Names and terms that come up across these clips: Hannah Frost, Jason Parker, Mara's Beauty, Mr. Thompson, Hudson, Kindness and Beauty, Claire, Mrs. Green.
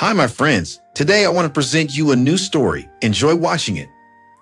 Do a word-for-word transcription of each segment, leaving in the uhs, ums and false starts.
Hi, my friends. Today I want to present you a new story. Enjoy watching it.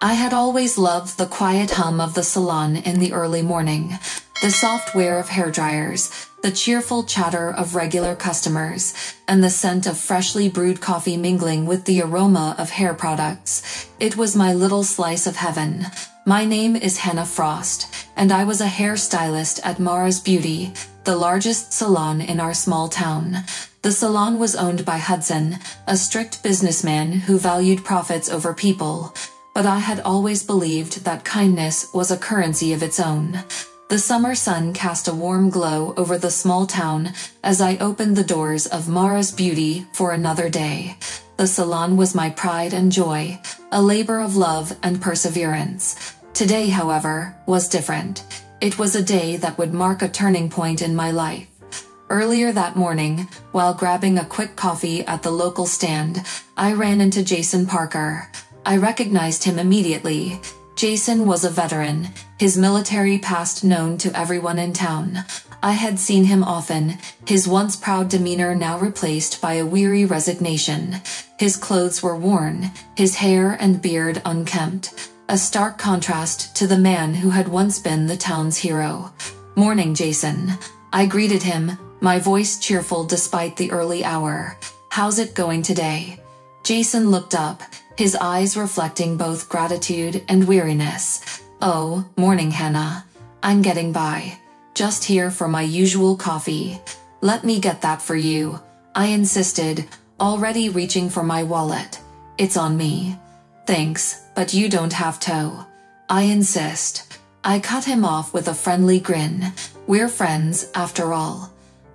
I had always loved the quiet hum of the salon in the early morning, the soft whir of hairdryers, the cheerful chatter of regular customers, and the scent of freshly brewed coffee mingling with the aroma of hair products. It was my little slice of heaven. My name is Hannah Frost, and I was a hairstylist at Mara's Beauty, the largest salon in our small town. The salon was owned by Hudson, a strict businessman who valued profits over people, but I had always believed that kindness was a currency of its own. The summer sun cast a warm glow over the small town as I opened the doors of Mara's Beauty for another day. The salon was my pride and joy, a labor of love and perseverance. Today, however, was different. It was a day that would mark a turning point in my life. Earlier that morning, while grabbing a quick coffee at the local stand, I ran into Jason Parker. I recognized him immediately. Jason was a veteran, his military past known to everyone in town. I had seen him often, his once proud demeanor now replaced by a weary resignation. His clothes were worn, his hair and beard unkempt, a stark contrast to the man who had once been the town's hero. "Morning, Jason." I greeted him, my voice cheerful despite the early hour. "How's it going today?" Jason looked up, his eyes reflecting both gratitude and weariness. "Oh, morning, Hannah. I'm getting by. Just here for my usual coffee." "Let me get that for you," I insisted, already reaching for my wallet. "It's on me." "Thanks, but you don't have to," I insist. I cut him off with a friendly grin. We're friends, after all.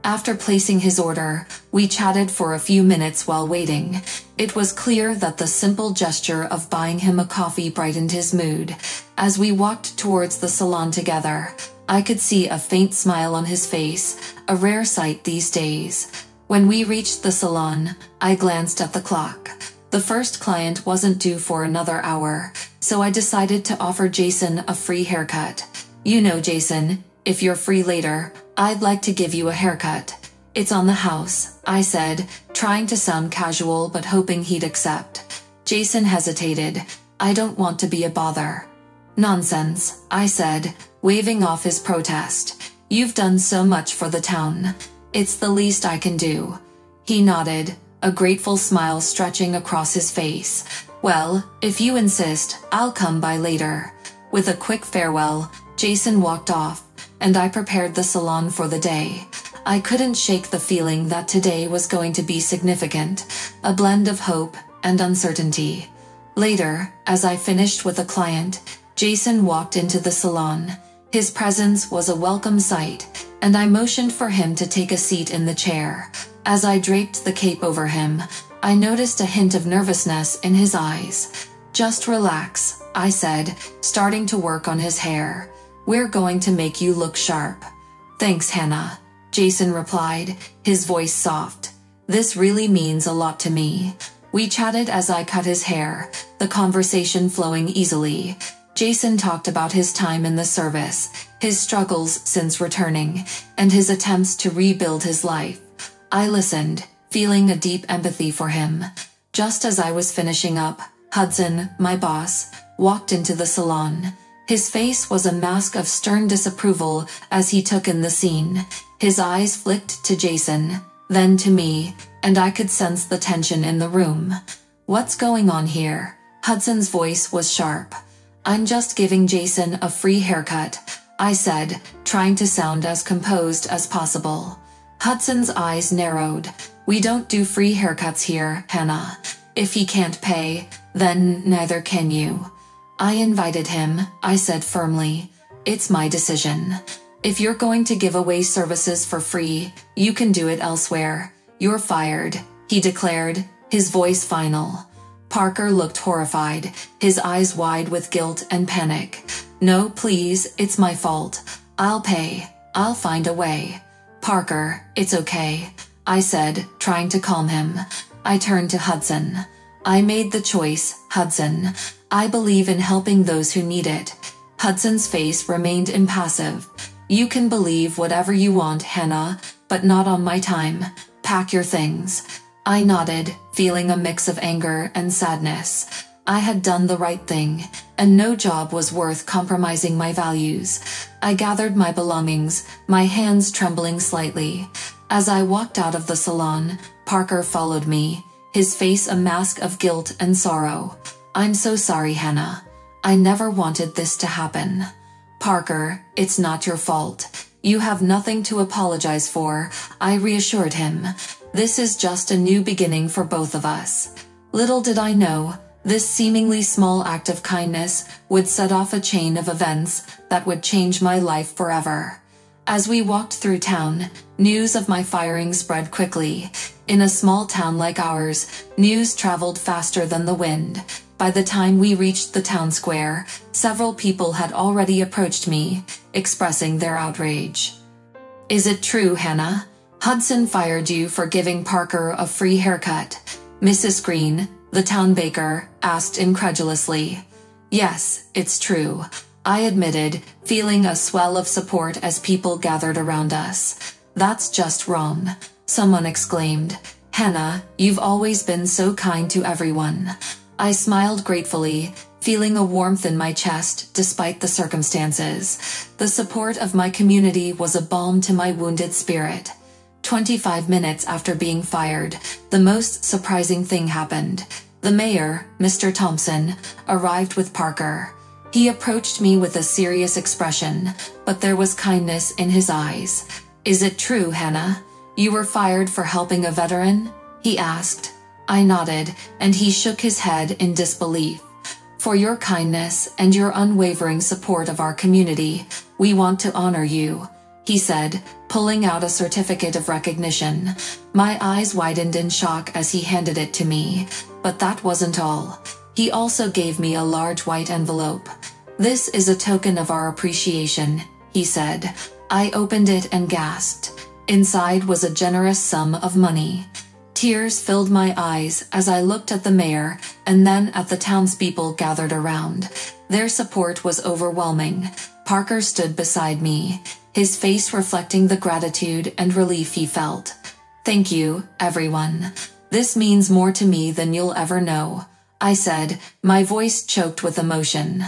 After placing his order, we chatted for a few minutes while waiting. It was clear that the simple gesture of buying him a coffee brightened his mood. As we walked towards the salon together, I could see a faint smile on his face, a rare sight these days. When we reached the salon, I glanced at the clock. The first client wasn't due for another hour, so I decided to offer Jason a free haircut. "You know, Jason, if you're free later, I'd like to give you a haircut." "It's on the house," I said, trying to sound casual but hoping he'd accept. Jason hesitated. "I don't want to be a bother." "Nonsense," I said, waving off his protest. "You've done so much for the town. It's the least I can do." He nodded, a grateful smile stretching across his face. "Well, if you insist, I'll come by later." With a quick farewell, Jason walked off, and I prepared the salon for the day. I couldn't shake the feeling that today was going to be significant, a blend of hope and uncertainty. Later, as I finished with a client, Jason walked into the salon. His presence was a welcome sight, and I motioned for him to take a seat in the chair. As I draped the cape over him, I noticed a hint of nervousness in his eyes. "Just relax," I said, starting to work on his hair. "We're going to make you look sharp." "Thanks, Hannah," Jason replied, his voice soft. "This really means a lot to me." We chatted as I cut his hair, the conversation flowing easily. Jason talked about his time in the service, his struggles since returning, and his attempts to rebuild his life. I listened, feeling a deep empathy for him. Just as I was finishing up, Hudson, my boss, walked into the salon. His face was a mask of stern disapproval as he took in the scene. His eyes flicked to Jason, then to me, and I could sense the tension in the room. "What's going on here?" Hudson's voice was sharp. "I'm just giving Jason a free haircut," I said, trying to sound as composed as possible. Hudson's eyes narrowed. "We don't do free haircuts here, Hannah. If he can't pay, then neither can you." "I invited him," I said firmly. "It's my decision. If you're going to give away services for free, you can do it elsewhere. You're fired," he declared, his voice final. Parker looked horrified, his eyes wide with guilt and panic. "No, please, it's my fault. I'll pay. I'll find a way." "Parker, it's okay," I said, trying to calm him. I turned to Hudson. "I made the choice, Hudson. I believe in helping those who need it." Hudson's face remained impassive. "You can believe whatever you want, Hannah, but not on my time. Pack your things." I nodded, feeling a mix of anger and sadness. I had done the right thing, and no job was worth compromising my values. I gathered my belongings, my hands trembling slightly. As I walked out of the salon, Parker followed me, his face a mask of guilt and sorrow. "I'm so sorry, Hannah. I never wanted this to happen." "Parker, it's not your fault. You have nothing to apologize for," I reassured him. "This is just a new beginning for both of us." Little did I know, this seemingly small act of kindness would set off a chain of events that would change my life forever. As we walked through town, news of my firing spread quickly. In a small town like ours, news traveled faster than the wind. By the time we reached the town square, several people had already approached me, expressing their outrage. "Is it true, Hannah? Hudson fired you for giving Parker a free haircut?" Missus Green, the town baker, asked incredulously. "Yes, it's true," I admitted, feeling a swell of support as people gathered around us. "That's just wrong," someone exclaimed. "Hannah, you've always been so kind to everyone." I smiled gratefully, feeling a warmth in my chest despite the circumstances. The support of my community was a balm to my wounded spirit. Twenty-five minutes after being fired, the most surprising thing happened. The mayor, Mister Thompson, arrived with Parker. He approached me with a serious expression, but there was kindness in his eyes. "Is it true, Hannah? You were fired for helping a veteran?" he asked. I nodded, and he shook his head in disbelief. "For your kindness and your unwavering support of our community, we want to honor you," he said, pulling out a certificate of recognition. My eyes widened in shock as he handed it to me. But that wasn't all. He also gave me a large white envelope. "This is a token of our appreciation," he said. I opened it and gasped. Inside was a generous sum of money. Tears filled my eyes as I looked at the mayor and then at the townspeople gathered around. Their support was overwhelming. Parker stood beside me, his face reflecting the gratitude and relief he felt. "Thank you, everyone. This means more to me than you'll ever know," I said, my voice choked with emotion.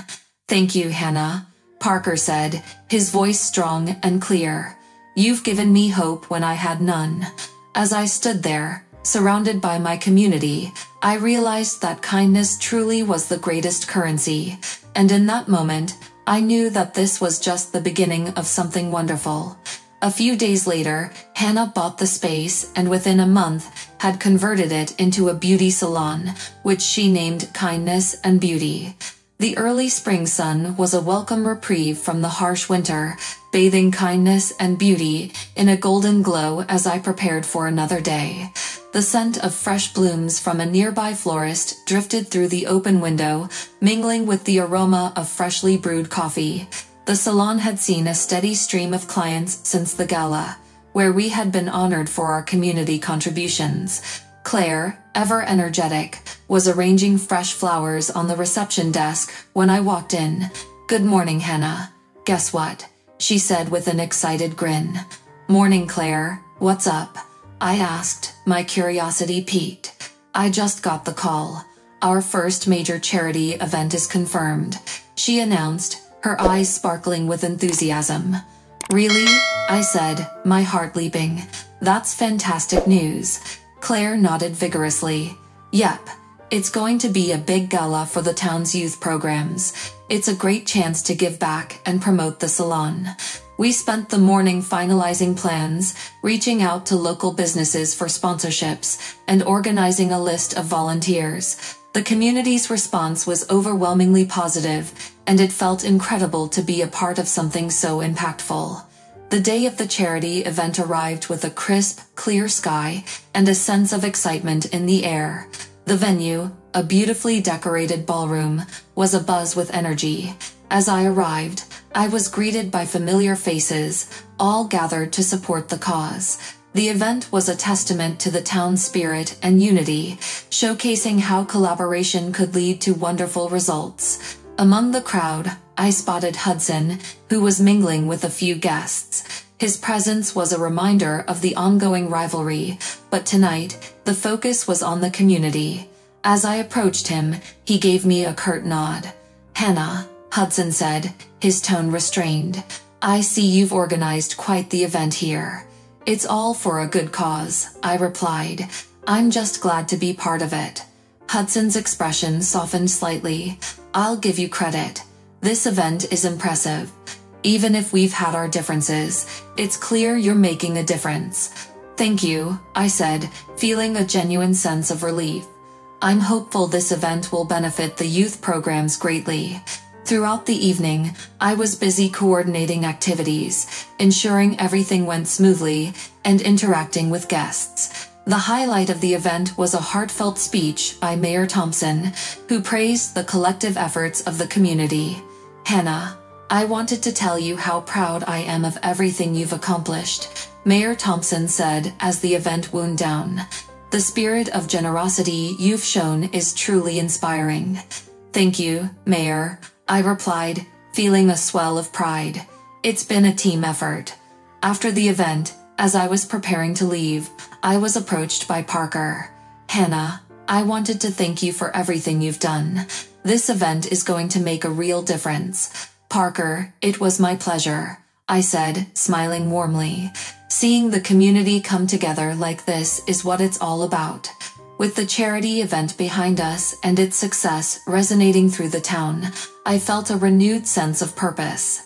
"Thank you, Hannah," Parker said, his voice strong and clear. "You've given me hope when I had none." As I stood there, surrounded by my community, I realized that kindness truly was the greatest currency, and in that moment, I knew that this was just the beginning of something wonderful. A few days later, Hannah bought the space and within a month had converted it into a beauty salon, which she named Kindness and Beauty. The early spring sun was a welcome reprieve from the harsh winter, bathing Kindness and Beauty in a golden glow as I prepared for another day. The scent of fresh blooms from a nearby florist drifted through the open window, mingling with the aroma of freshly brewed coffee. The salon had seen a steady stream of clients since the gala, where we had been honored for our community contributions. Claire, ever energetic, was arranging fresh flowers on the reception desk when I walked in. "Good morning, Hannah. Guess what?" she said with an excited grin. "Morning, Claire. What's up?" I asked, my curiosity piqued. "I just got the call. Our first major charity event is confirmed," she announced, her eyes sparkling with enthusiasm. "Really?" I said, my heart leaping. "That's fantastic news." Claire nodded vigorously. "Yep. It's going to be a big gala for the town's youth programs. It's a great chance to give back and promote the salon." We spent the morning finalizing plans, reaching out to local businesses for sponsorships, and organizing a list of volunteers. The community's response was overwhelmingly positive, and it felt incredible to be a part of something so impactful. The day of the charity event arrived with a crisp, clear sky and a sense of excitement in the air. The venue, a beautifully decorated ballroom, was abuzz with energy. As I arrived, I was greeted by familiar faces, all gathered to support the cause. The event was a testament to the town's spirit and unity, showcasing how collaboration could lead to wonderful results. Among the crowd, I spotted Hudson, who was mingling with a few guests. His presence was a reminder of the ongoing rivalry, but tonight, the focus was on the community. As I approached him, he gave me a curt nod. "Hannah," Hudson said, his tone restrained, "I see you've organized quite the event here." "It's all for a good cause," I replied. "I'm just glad to be part of it." Hudson's expression softened slightly. "I'll give you credit. This event is impressive. Even if we've had our differences, it's clear you're making a difference." "Thank you," I said, feeling a genuine sense of relief. "I'm hopeful this event will benefit the youth programs greatly." Throughout the evening, I was busy coordinating activities, ensuring everything went smoothly, and interacting with guests. The highlight of the event was a heartfelt speech by Mayor Thompson, who praised the collective efforts of the community. "Hannah, I wanted to tell you how proud I am of everything you've accomplished," Mayor Thompson said as the event wound down. "The spirit of generosity you've shown is truly inspiring." "Thank you, Mayor," I replied, feeling a swell of pride. "It's been a team effort." After the event, as I was preparing to leave, I was approached by Parker. "Hannah, I wanted to thank you for everything you've done. This event is going to make a real difference." "Parker, it was my pleasure," I said, smiling warmly. "Seeing the community come together like this is what it's all about." With the charity event behind us and its success resonating through the town, I felt a renewed sense of purpose.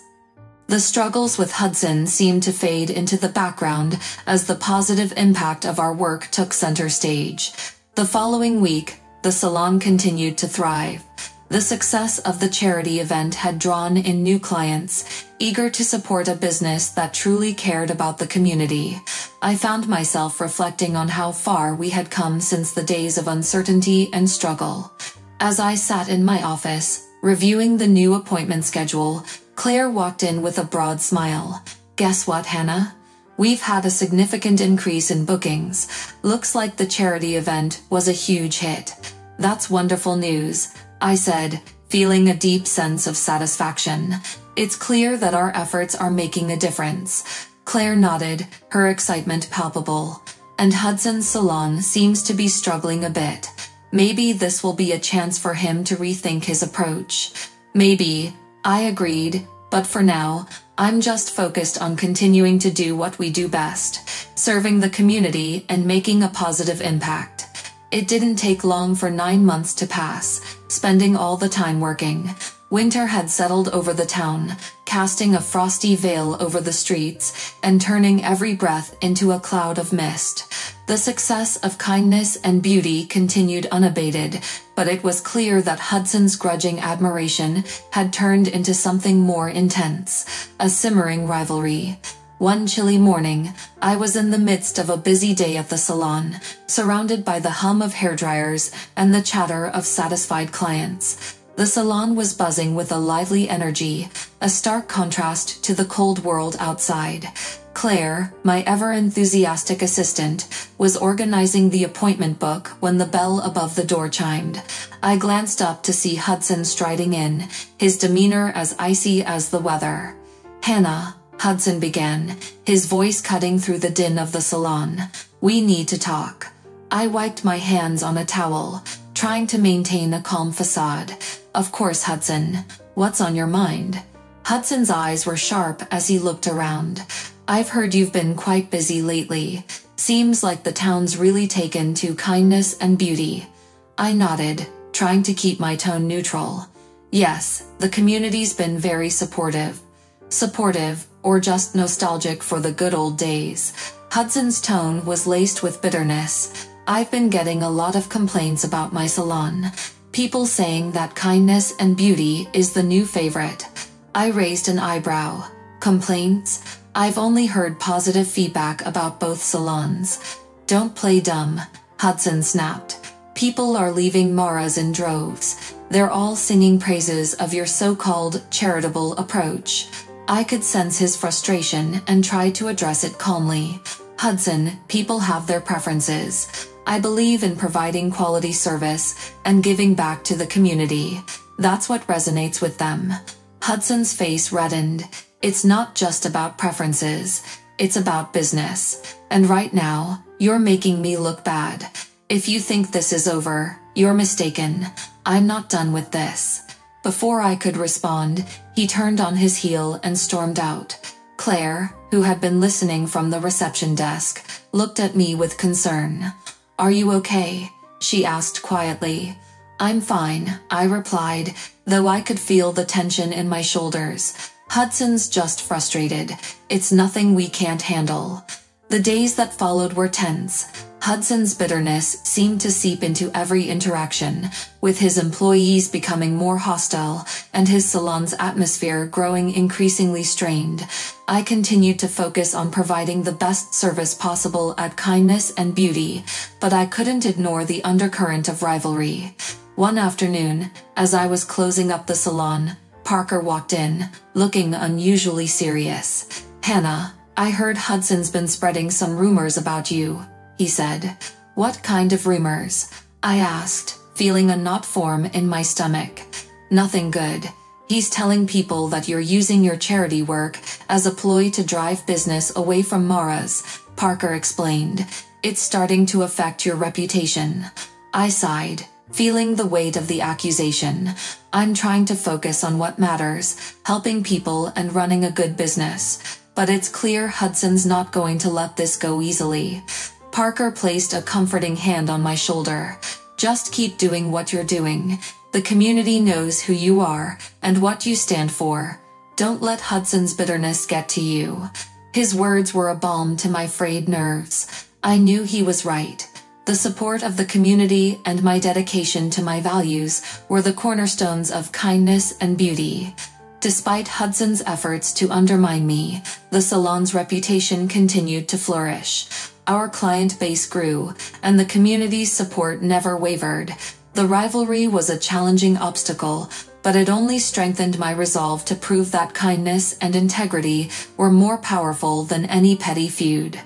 The struggles with Hudson seemed to fade into the background as the positive impact of our work took center stage. The following week, the salon continued to thrive. The success of the charity event had drawn in new clients, eager to support a business that truly cared about the community. I found myself reflecting on how far we had come since the days of uncertainty and struggle. As I sat in my office, reviewing the new appointment schedule, Claire walked in with a broad smile. "Guess what, Hannah? We've had a significant increase in bookings. Looks like the charity event was a huge hit." "That's wonderful news," I said, feeling a deep sense of satisfaction. "It's clear that our efforts are making a difference." Claire nodded, her excitement palpable. "And Hudson's salon seems to be struggling a bit. Maybe this will be a chance for him to rethink his approach." "Maybe," I agreed, "but for now, I'm just focused on continuing to do what we do best, serving the community and making a positive impact." It didn't take long for nine months to pass, spending all the time working. Winter had settled over the town, casting a frosty veil over the streets and turning every breath into a cloud of mist. The success of Kindness and Beauty continued unabated, but it was clear that Hudson's grudging admiration had turned into something more intense, a simmering rivalry. One chilly morning, I was in the midst of a busy day at the salon, surrounded by the hum of hairdryers and the chatter of satisfied clients. The salon was buzzing with a lively energy, a stark contrast to the cold world outside. Claire, my ever-enthusiastic assistant, was organizing the appointment book when the bell above the door chimed. I glanced up to see Hudson striding in, his demeanor as icy as the weather. "Hannah," Hudson began, his voice cutting through the din of the salon. "We need to talk." I wiped my hands on a towel, trying to maintain a calm facade. "Of course, Hudson. What's on your mind?" Hudson's eyes were sharp as he looked around. "I've heard you've been quite busy lately. Seems like the town's really taken to Kindness and Beauty." I nodded, trying to keep my tone neutral. "Yes, the community's been very supportive." "Supportive, or just nostalgic for the good old days?" Hudson's tone was laced with bitterness. "I've been getting a lot of complaints about my salon. People saying that Kindness and Beauty is the new favorite." I raised an eyebrow. "Complaints? I've only heard positive feedback about both salons." "Don't play dumb," Hudson snapped. "People are leaving Mara's in droves. They're all singing praises of your so-called charitable approach." I could sense his frustration and tried to address it calmly. "Hudson, people have their preferences. I believe in providing quality service and giving back to the community. That's what resonates with them." Hudson's face reddened. It's not just about preferences. It's about business. And right now, you're making me look bad. If you think this is over, you're mistaken. I'm not done with this." Before I could respond, he turned on his heel and stormed out. Claire, who had been listening from the reception desk, looked at me with concern. "Are you okay?" she asked quietly. "I'm fine," I replied, though I could feel the tension in my shoulders. "Hudson's just frustrated. It's nothing we can't handle." The days that followed were tense. Hudson's bitterness seemed to seep into every interaction, with his employees becoming more hostile and his salon's atmosphere growing increasingly strained. I continued to focus on providing the best service possible at Kindness and Beauty, but I couldn't ignore the undercurrent of rivalry. One afternoon, as I was closing up the salon, Parker walked in, looking unusually serious. "Hannah, I heard Hudson's been spreading some rumors about you," he said. "What kind of rumors?" I asked, feeling a knot form in my stomach. "Nothing good. He's telling people that you're using your charity work as a ploy to drive business away from Mara's," Parker explained. "It's starting to affect your reputation." I sighed, feeling the weight of the accusation. I'm trying to focus on what matters, helping people and running a good business. But it's clear Hudson's not going to let this go easily. Parker placed a comforting hand on my shoulder. "Just keep doing what you're doing. The community knows who you are and what you stand for. Don't let Hudson's bitterness get to you." His words were a balm to my frayed nerves. I knew he was right. The support of the community and my dedication to my values were the cornerstones of Kindness and Beauty. Despite Hudson's efforts to undermine me, the salon's reputation continued to flourish. Our client base grew, and the community's support never wavered. The rivalry was a challenging obstacle, but it only strengthened my resolve to prove that kindness and integrity were more powerful than any petty feud.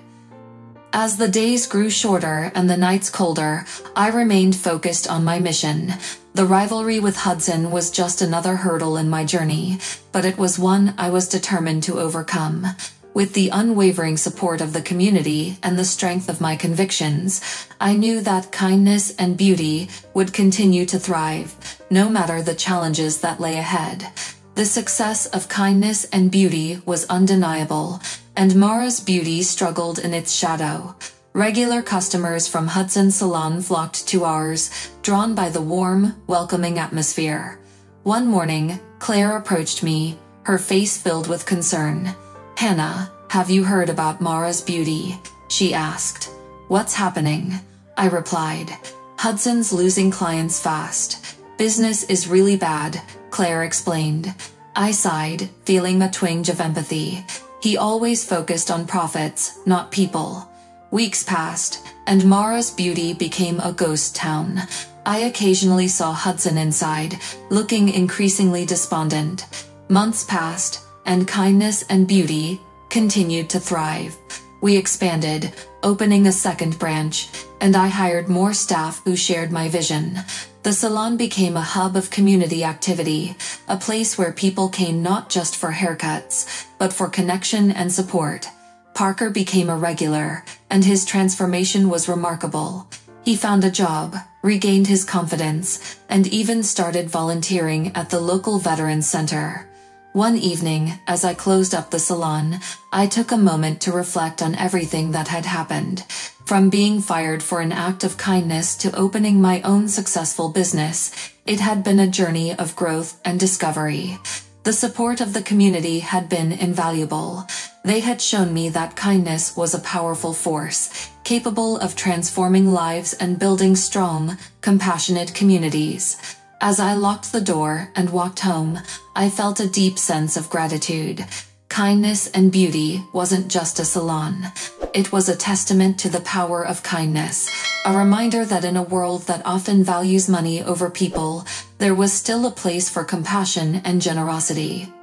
As the days grew shorter and the nights colder, I remained focused on my mission. The rivalry with Hudson was just another hurdle in my journey, but it was one I was determined to overcome. With the unwavering support of the community and the strength of my convictions, I knew that Kindness and Beauty would continue to thrive, no matter the challenges that lay ahead. The success of Kindness and Beauty was undeniable, and Mara's Beauty struggled in its shadow. Regular customers from Hudson Salon flocked to ours, drawn by the warm, welcoming atmosphere. One morning, Claire approached me, her face filled with concern. "Hannah, have you heard about Mara's Beauty?" she asked. "What's happening?" I replied. "Hudson's losing clients fast. Business is really bad," Claire explained. I sighed, feeling a twinge of empathy. He always focused on profits, not people. Weeks passed, and Mara's Beauty became a ghost town. I occasionally saw Hudson inside, looking increasingly despondent. Months passed, and Kindness and Beauty continued to thrive. We expanded, opening a second branch, and I hired more staff who shared my vision. The salon became a hub of community activity, a place where people came not just for haircuts, but for connection and support. Parker became a regular, and his transformation was remarkable. He found a job, regained his confidence, and even started volunteering at the local Veterans Center. One evening, as I closed up the salon, I took a moment to reflect on everything that had happened. From being fired for an act of kindness to opening my own successful business, it had been a journey of growth and discovery. The support of the community had been invaluable. They had shown me that kindness was a powerful force, capable of transforming lives and building strong, compassionate communities. As I locked the door and walked home, I felt a deep sense of gratitude. Kindness and Beauty wasn't just a salon. It was a testament to the power of kindness, a reminder that in a world that often values money over people, there was still a place for compassion and generosity.